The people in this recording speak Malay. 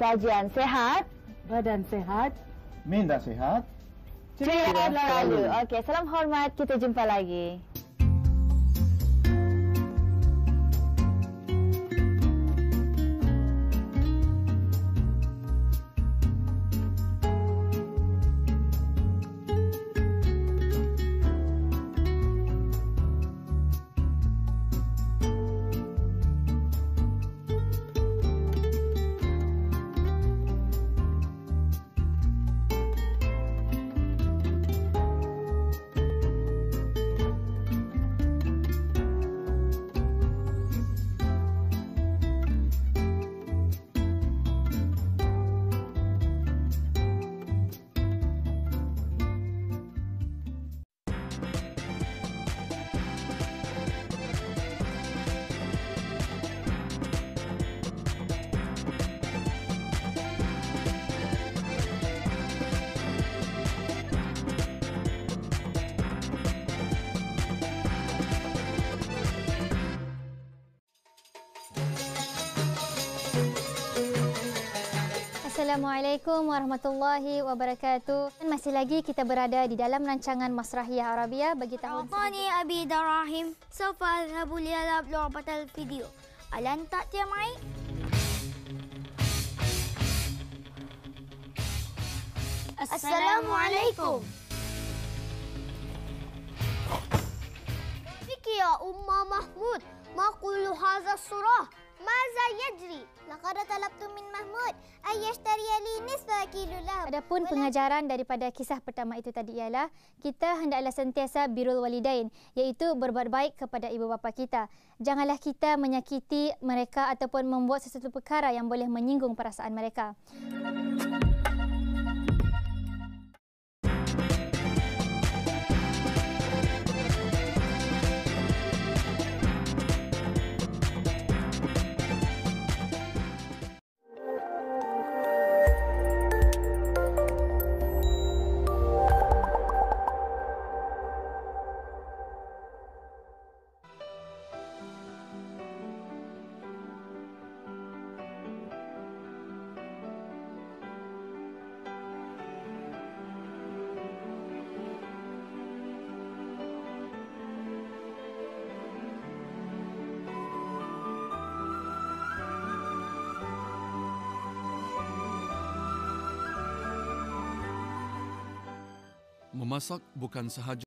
Kajian sehat, badan sehat, minda sehat, ceria selalu. Okey, salam hormat, kita jumpa lagi. Assalamualaikum warahmatullahi wabarakatuh. Masih lagi kita berada di dalam rancangan Masrahiyah Arabia bagi tahun ini. Abi Darahim, sawfa adhabu liyalab lu'batal video. Alan tak tiap mai? Assalamualaikum. Fiki ya Umma Mahmud, ma kullu hadha surah? Maza yajri, laqad talabtu min Mahmud ayashtariya li nisfa kilo lahab. Adapun pengajaran daripada kisah pertama itu tadi ialah kita hendaklah sentiasa birrul walidain, iaitu berbuat baik kepada ibu bapa kita. Janganlah kita menyakiti mereka ataupun membuat sesuatu perkara yang boleh menyinggung perasaan mereka. Memasak bukan sahaja